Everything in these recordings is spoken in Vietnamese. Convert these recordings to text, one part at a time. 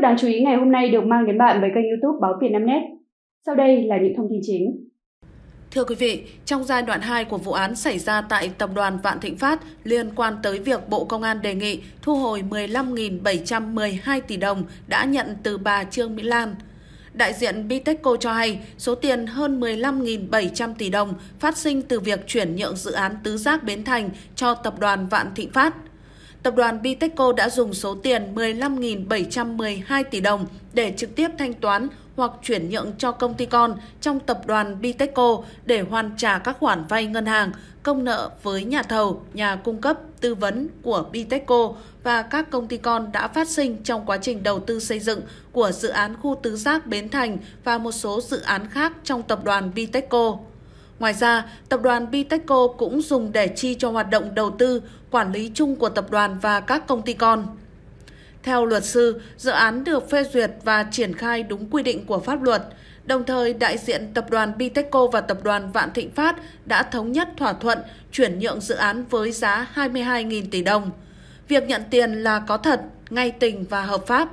tức đáng chú ý ngày hôm nay được mang đến bạn với kênh YouTube báo VietNamNet. Sau đây là những thông tin chính. Thưa quý vị, trong giai đoạn 2 của vụ án xảy ra tại Tập đoàn Vạn Thịnh Phát liên quan tới việc Bộ Công an đề nghị thu hồi 15.712 tỷ đồng đã nhận từ bà Trương Mỹ Lan. Đại diện Bitexco cho hay số tiền hơn 15.700 tỷ đồng phát sinh từ việc chuyển nhượng dự án tứ giác Bến Thành cho Tập đoàn Vạn Thịnh Phát. Tập đoàn Bitexco đã dùng số tiền 15.712 tỷ đồng để trực tiếp thanh toán hoặc chuyển nhượng cho công ty con trong Tập đoàn Bitexco để hoàn trả các khoản vay ngân hàng, công nợ với nhà thầu, nhà cung cấp, tư vấn của Bitexco và các công ty con đã phát sinh trong quá trình đầu tư xây dựng của dự án khu tứ giác Bến Thành và một số dự án khác trong Tập đoàn Bitexco. Ngoài ra, Tập đoàn Bitexco cũng dùng để chi cho hoạt động đầu tư, quản lý chung của tập đoàn và các công ty con. Theo luật sư, dự án được phê duyệt và triển khai đúng quy định của pháp luật. Đồng thời, đại diện Tập đoàn Bitexco và Tập đoàn Vạn Thịnh Phát đã thống nhất thỏa thuận chuyển nhượng dự án với giá 22.000 tỷ đồng. Việc nhận tiền là có thật, ngay tình và hợp pháp.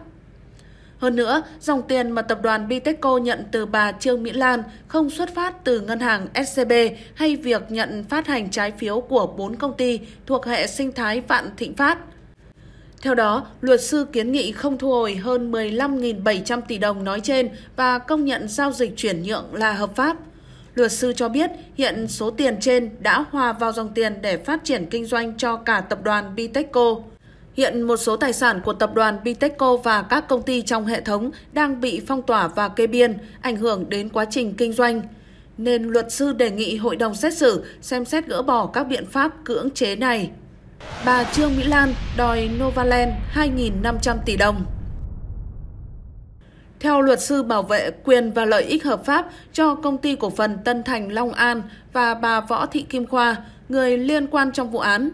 Hơn nữa, dòng tiền mà Tập đoàn Bitexco nhận từ bà Trương Mỹ Lan không xuất phát từ ngân hàng SCB hay việc nhận phát hành trái phiếu của 4 công ty thuộc hệ sinh thái Vạn Thịnh Phát. Theo đó, luật sư kiến nghị không thu hồi hơn 15.700 tỷ đồng nói trên và công nhận giao dịch chuyển nhượng là hợp pháp. Luật sư cho biết hiện số tiền trên đã hòa vào dòng tiền để phát triển kinh doanh cho cả Tập đoàn Bitexco. Hiện một số tài sản của Tập đoàn Bitexco và các công ty trong hệ thống đang bị phong tỏa và kê biên, ảnh hưởng đến quá trình kinh doanh. Nên luật sư đề nghị hội đồng xét xử xem xét gỡ bỏ các biện pháp cưỡng chế này. Bà Trương Mỹ Lan đòi Novaland 2.500 tỷ đồng. Theo luật sư bảo vệ quyền và lợi ích hợp pháp cho công ty cổ phần Tân Thành Long An và bà Võ Thị Kim Khoa, người liên quan trong vụ án,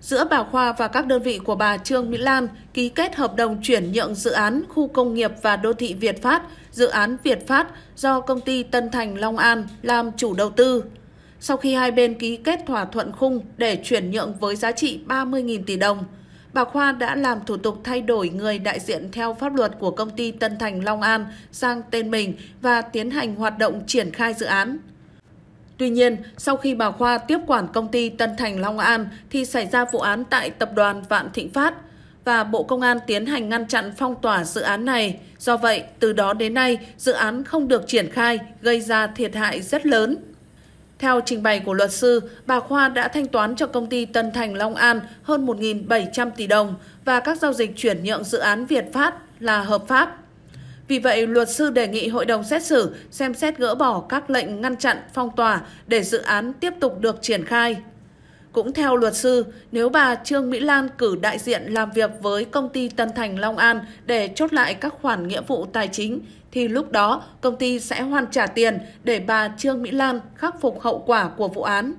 giữa bà Khoa và các đơn vị của bà Trương Mỹ Lan ký kết hợp đồng chuyển nhượng dự án khu công nghiệp và đô thị Việt Pháp, dự án Việt Pháp do công ty Tân Thành Long An làm chủ đầu tư. Sau khi hai bên ký kết thỏa thuận khung để chuyển nhượng với giá trị 30.000 tỷ đồng, bà Khoa đã làm thủ tục thay đổi người đại diện theo pháp luật của công ty Tân Thành Long An sang tên mình và tiến hành hoạt động triển khai dự án. Tuy nhiên, sau khi bà Khoa tiếp quản công ty Tân Thành Long An thì xảy ra vụ án tại Tập đoàn Vạn Thịnh Phát và Bộ Công an tiến hành ngăn chặn phong tỏa dự án này. Do vậy, từ đó đến nay, dự án không được triển khai, gây ra thiệt hại rất lớn. Theo trình bày của luật sư, bà Khoa đã thanh toán cho công ty Tân Thành Long An hơn 1.700 tỷ đồng và các giao dịch chuyển nhượng dự án Việt Pháp là hợp pháp. Vì vậy, luật sư đề nghị hội đồng xét xử xem xét gỡ bỏ các lệnh ngăn chặn, phong tỏa để dự án tiếp tục được triển khai. Cũng theo luật sư, nếu bà Trương Mỹ Lan cử đại diện làm việc với công ty Tân Thành Long An để chốt lại các khoản nghĩa vụ tài chính, thì lúc đó công ty sẽ hoàn trả tiền để bà Trương Mỹ Lan khắc phục hậu quả của vụ án.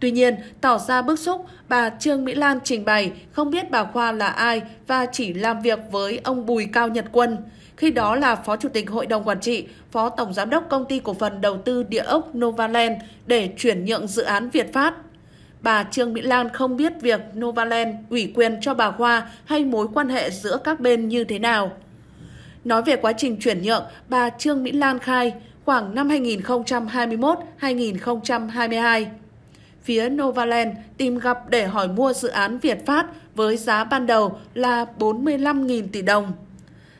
Tuy nhiên, tỏ ra bức xúc, bà Trương Mỹ Lan trình bày không biết bà Khoa là ai và chỉ làm việc với ông Bùi Cao Nhật Quân, khi đó là Phó Chủ tịch Hội đồng Quản trị, Phó Tổng Giám đốc Công ty Cổ phần Đầu tư Địa ốc Novaland để chuyển nhượng dự án Việt Pháp. Bà Trương Mỹ Lan không biết việc Novaland ủy quyền cho bà Khoa hay mối quan hệ giữa các bên như thế nào. Nói về quá trình chuyển nhượng, bà Trương Mỹ Lan khai khoảng năm 2021-2022. Phía Novaland tìm gặp để hỏi mua dự án Việt Pháp với giá ban đầu là 45.000 tỷ đồng.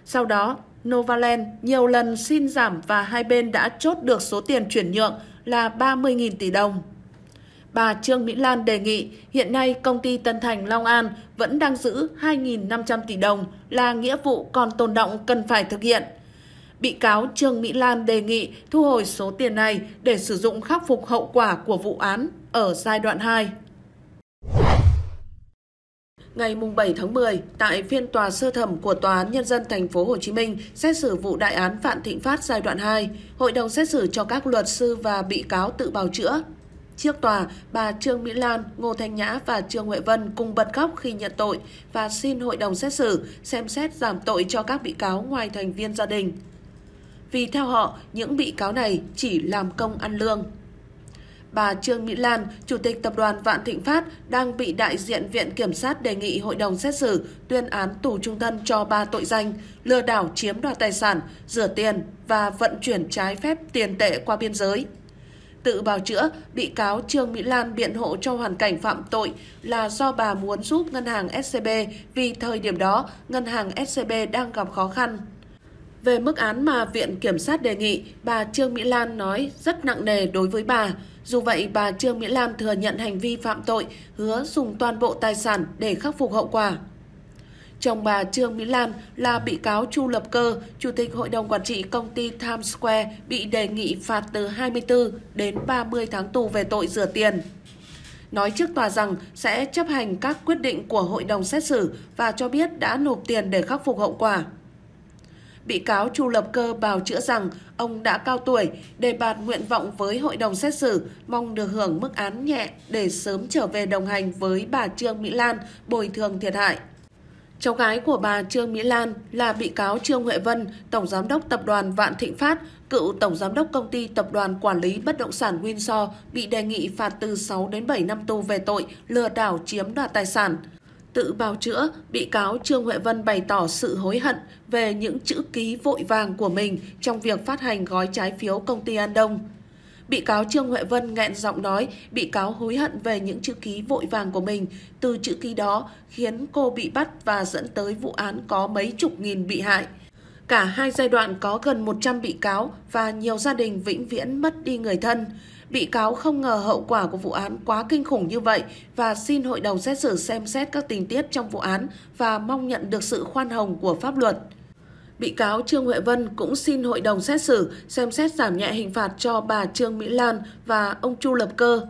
Sau đó, Novaland nhiều lần xin giảm và hai bên đã chốt được số tiền chuyển nhượng là 30.000 tỷ đồng. Bà Trương Mỹ Lan đề nghị hiện nay công ty Tân Thành Long An vẫn đang giữ 2.500 tỷ đồng là nghĩa vụ còn tồn đọng cần phải thực hiện. Bị cáo Trương Mỹ Lan đề nghị thu hồi số tiền này để sử dụng khắc phục hậu quả của vụ án ở giai đoạn 2. Ngày 7 tháng 10, tại phiên tòa sơ thẩm của Tòa án Nhân dân Thành phố Hồ Chí Minh xét xử vụ đại án Vạn Thịnh Phát giai đoạn 2, hội đồng xét xử cho các luật sư và bị cáo tự bào chữa. Trước tòa, bà Trương Mỹ Lan, Ngô Thanh Nhã và Trương Huệ Vân cùng bật khóc khi nhận tội và xin hội đồng xét xử xem xét giảm tội cho các bị cáo ngoài thành viên gia đình. Vì theo họ, những bị cáo này chỉ làm công ăn lương. bà Trương Mỹ Lan, Chủ tịch Tập đoàn Vạn Thịnh Phát, đang bị đại diện Viện Kiểm sát đề nghị hội đồng xét xử tuyên án tù chung thân cho 3 tội danh lừa đảo chiếm đoạt tài sản, rửa tiền và vận chuyển trái phép tiền tệ qua biên giới. Tự bào chữa, bị cáo Trương Mỹ Lan biện hộ cho hoàn cảnh phạm tội là do bà muốn giúp ngân hàng SCB vì thời điểm đó ngân hàng SCB đang gặp khó khăn. Về mức án mà Viện Kiểm sát đề nghị, bà Trương Mỹ Lan nói rất nặng nề đối với bà. Dù vậy, bà Trương Mỹ Lan thừa nhận hành vi phạm tội, hứa dùng toàn bộ tài sản để khắc phục hậu quả. Chồng bà Trương Mỹ Lan là bị cáo Chu Lập Cơ, Chủ tịch Hội đồng Quản trị công ty Times Square, bị đề nghị phạt từ 24 đến 30 tháng tù về tội rửa tiền. Nói trước tòa rằng sẽ chấp hành các quyết định của hội đồng xét xử và cho biết đã nộp tiền để khắc phục hậu quả. Bị cáo Chu Lập Cơ bào chữa rằng ông đã cao tuổi, đề bạt nguyện vọng với hội đồng xét xử, mong được hưởng mức án nhẹ để sớm trở về đồng hành với bà Trương Mỹ Lan bồi thường thiệt hại. Cháu gái của bà Trương Mỹ Lan là bị cáo Trương Huệ Vân, Tổng Giám đốc Tập đoàn Vạn Thịnh Phát, cựu Tổng Giám đốc Công ty Tập đoàn Quản lý Bất động sản Windsor, bị đề nghị phạt từ 6 đến 7 năm tù về tội lừa đảo chiếm đoạt tài sản. Tự bào chữa, bị cáo Trương Huệ Vân bày tỏ sự hối hận về những chữ ký vội vàng của mình trong việc phát hành gói trái phiếu công ty An Đông. Bị cáo Trương Huệ Vân nghẹn giọng nói bị cáo hối hận về những chữ ký vội vàng của mình. Từ chữ ký đó khiến cô bị bắt và dẫn tới vụ án có mấy chục nghìn bị hại. Cả hai giai đoạn có gần 100 bị cáo và nhiều gia đình vĩnh viễn mất đi người thân. Bị cáo không ngờ hậu quả của vụ án quá kinh khủng như vậy và xin hội đồng xét xử xem xét các tình tiết trong vụ án và mong nhận được sự khoan hồng của pháp luật. Bị cáo Trương Huệ Vân cũng xin hội đồng xét xử xem xét giảm nhẹ hình phạt cho bà Trương Mỹ Lan và ông Chu Lập Cơ.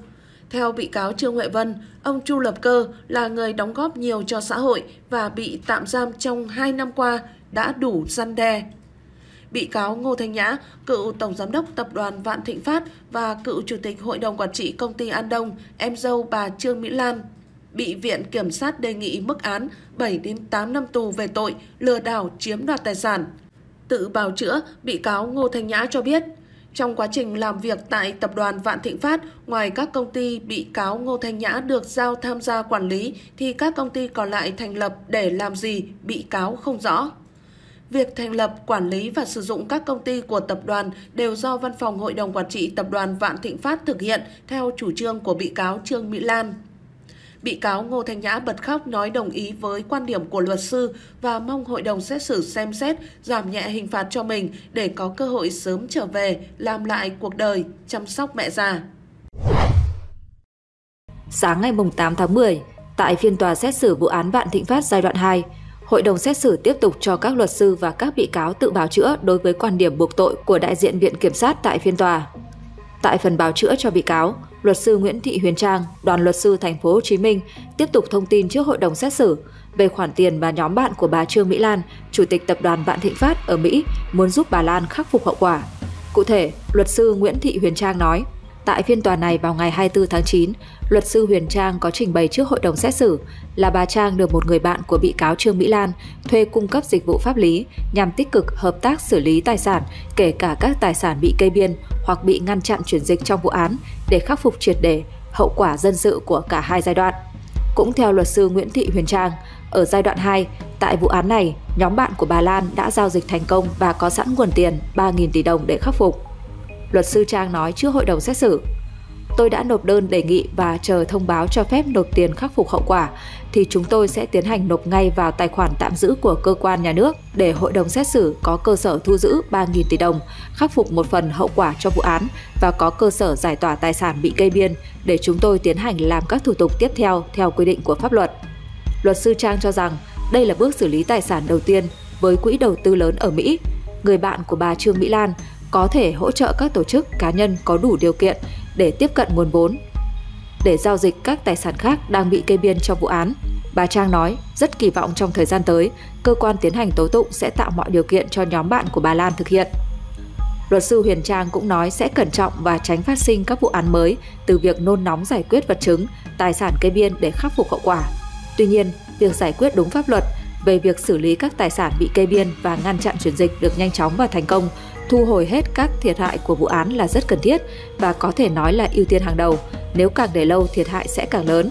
Theo bị cáo Trương Huệ Vân, ông Chu Lập Cơ là người đóng góp nhiều cho xã hội và bị tạm giam trong 2 năm qua đã đủ răn đe. Bị cáo Ngô Thanh Nhã, cựu Tổng Giám đốc Tập đoàn Vạn Thịnh Phát và cựu Chủ tịch Hội đồng Quản trị Công ty An Đông, em dâu bà Trương Mỹ Lan, bị Viện Kiểm sát đề nghị mức án 7 đến 8 năm tù về tội lừa đảo chiếm đoạt tài sản. Tự bào chữa, bị cáo Ngô Thanh Nhã cho biết, trong quá trình làm việc tại Tập đoàn Vạn Thịnh Phát, ngoài các công ty bị cáo Ngô Thanh Nhã được giao tham gia quản lý, thì các công ty còn lại thành lập để làm gì, bị cáo không rõ. Việc thành lập, quản lý và sử dụng các công ty của tập đoàn đều do Văn phòng Hội đồng Quản trị Tập đoàn Vạn Thịnh Phát thực hiện theo chủ trương của bị cáo Trương Mỹ Lan. Bị cáo Ngô Thanh Nhã bật khóc nói đồng ý với quan điểm của luật sư và mong hội đồng xét xử xem xét giảm nhẹ hình phạt cho mình để có cơ hội sớm trở về, làm lại cuộc đời, chăm sóc mẹ già. Sáng ngày 8 tháng 10, tại phiên tòa xét xử vụ án Vạn Thịnh Phát giai đoạn 2, Hội đồng xét xử tiếp tục cho các luật sư và các bị cáo tự bào chữa đối với quan điểm buộc tội của đại diện Viện Kiểm sát tại phiên tòa. Tại phần bào chữa cho bị cáo, luật sư Nguyễn Thị Huyền Trang, đoàn luật sư Thành phố Hồ Chí Minh tiếp tục thông tin trước hội đồng xét xử về khoản tiền mà nhóm bạn của bà Trương Mỹ Lan, Chủ tịch Tập đoàn Vạn Thịnh Phát ở Mỹ muốn giúp bà Lan khắc phục hậu quả. Cụ thể, luật sư Nguyễn Thị Huyền Trang nói, tại phiên tòa này vào ngày 24 tháng 9, luật sư Huyền Trang có trình bày trước hội đồng xét xử là bà Trang được một người bạn của bị cáo Trương Mỹ Lan thuê cung cấp dịch vụ pháp lý nhằm tích cực hợp tác xử lý tài sản, kể cả các tài sản bị kê biên hoặc bị ngăn chặn chuyển dịch trong vụ án để khắc phục triệt để hậu quả dân sự của cả hai giai đoạn. Cũng theo luật sư Nguyễn Thị Huyền Trang, ở giai đoạn 2, tại vụ án này, nhóm bạn của bà Lan đã giao dịch thành công và có sẵn nguồn tiền 3.000 tỷ đồng để khắc phục. Luật sư Trang nói trước hội đồng xét xử, tôi đã nộp đơn đề nghị và chờ thông báo cho phép nộp tiền khắc phục hậu quả thì chúng tôi sẽ tiến hành nộp ngay vào tài khoản tạm giữ của cơ quan nhà nước để hội đồng xét xử có cơ sở thu giữ 3.000 tỷ đồng, khắc phục một phần hậu quả cho vụ án và có cơ sở giải tỏa tài sản bị kê biên để chúng tôi tiến hành làm các thủ tục tiếp theo theo quy định của pháp luật. Luật sư Trang cho rằng đây là bước xử lý tài sản đầu tiên với quỹ đầu tư lớn ở Mỹ. Người bạn của bà Trương Mỹ Lan có thể hỗ trợ các tổ chức cá nhân có đủ điều kiện để tiếp cận nguồn vốn, để giao dịch các tài sản khác đang bị kê biên trong vụ án. Bà Trang nói rất kỳ vọng trong thời gian tới, cơ quan tiến hành tố tụng sẽ tạo mọi điều kiện cho nhóm bạn của bà Lan thực hiện. Luật sư Huyền Trang cũng nói sẽ cẩn trọng và tránh phát sinh các vụ án mới từ việc nôn nóng giải quyết vật chứng, tài sản kê biên để khắc phục hậu quả. Tuy nhiên, việc giải quyết đúng pháp luật về việc xử lý các tài sản bị kê biên và ngăn chặn chuyển dịch được nhanh chóng và thành công thu hồi hết các thiệt hại của vụ án là rất cần thiết và có thể nói là ưu tiên hàng đầu, nếu càng để lâu thiệt hại sẽ càng lớn.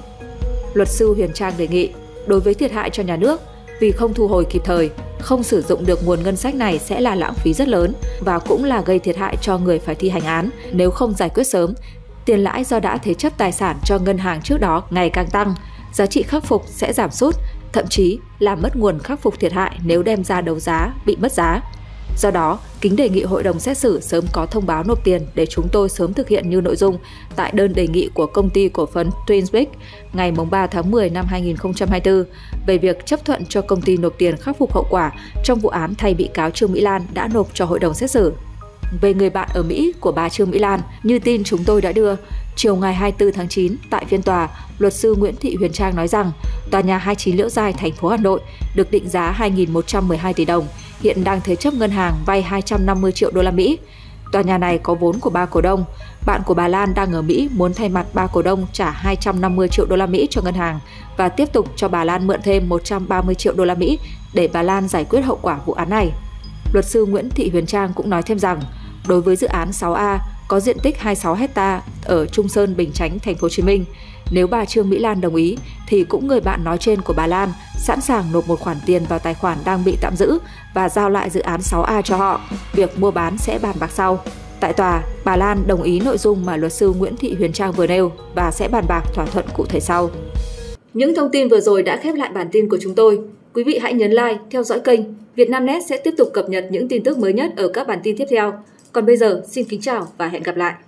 Luật sư Huyền Trang đề nghị, đối với thiệt hại cho nhà nước, vì không thu hồi kịp thời, không sử dụng được nguồn ngân sách này sẽ là lãng phí rất lớn và cũng là gây thiệt hại cho người phải thi hành án nếu không giải quyết sớm. Tiền lãi do đã thế chấp tài sản cho ngân hàng trước đó ngày càng tăng, giá trị khắc phục sẽ giảm sút, thậm chí làm mất nguồn khắc phục thiệt hại nếu đem ra đấu giá bị mất giá. Do đó, Kính đề nghị hội đồng xét xử sớm có thông báo nộp tiền để chúng tôi sớm thực hiện như nội dung tại đơn đề nghị của công ty cổ phần Twinswick ngày 3 tháng 10 năm 2024 về việc chấp thuận cho công ty nộp tiền khắc phục hậu quả trong vụ án thay bị cáo Trương Mỹ Lan đã nộp cho hội đồng xét xử. Về người bạn ở Mỹ của bà Trương Mỹ Lan, như tin chúng tôi đã đưa, chiều ngày 24 tháng 9 tại phiên tòa, luật sư Nguyễn Thị Huyền Trang nói rằng tòa nhà 29 Liễu Giai, thành phố Hà Nội được định giá 2.112 tỷ đồng, hiện đang thế chấp ngân hàng vay 250 triệu đô la Mỹ. Tòa nhà này có vốn của 3 cổ đông. Bạn của bà Lan đang ở Mỹ muốn thay mặt 3 cổ đông trả 250 triệu đô la Mỹ cho ngân hàng và tiếp tục cho bà Lan mượn thêm 130 triệu đô la Mỹ để bà Lan giải quyết hậu quả vụ án này. Luật sư Nguyễn Thị Huyền Trang cũng nói thêm rằng, đối với dự án 6A có diện tích 26 hecta ở Trung Sơn, Bình Chánh, Thành phố Hồ Chí Minh, nếu bà Trương Mỹ Lan đồng ý thì cũng người bạn nói trên của bà Lan sẵn sàng nộp một khoản tiền vào tài khoản đang bị tạm giữ và giao lại dự án 6A cho họ. Việc mua bán sẽ bàn bạc sau. Tại tòa, bà Lan đồng ý nội dung mà luật sư Nguyễn Thị Huyền Trang vừa nêu và sẽ bàn bạc thỏa thuận cụ thể sau. Những thông tin vừa rồi đã khép lại bản tin của chúng tôi. Quý vị hãy nhấn like, theo dõi kênh. VietNamNet sẽ tiếp tục cập nhật những tin tức mới nhất ở các bản tin tiếp theo. Còn bây giờ, xin kính chào và hẹn gặp lại!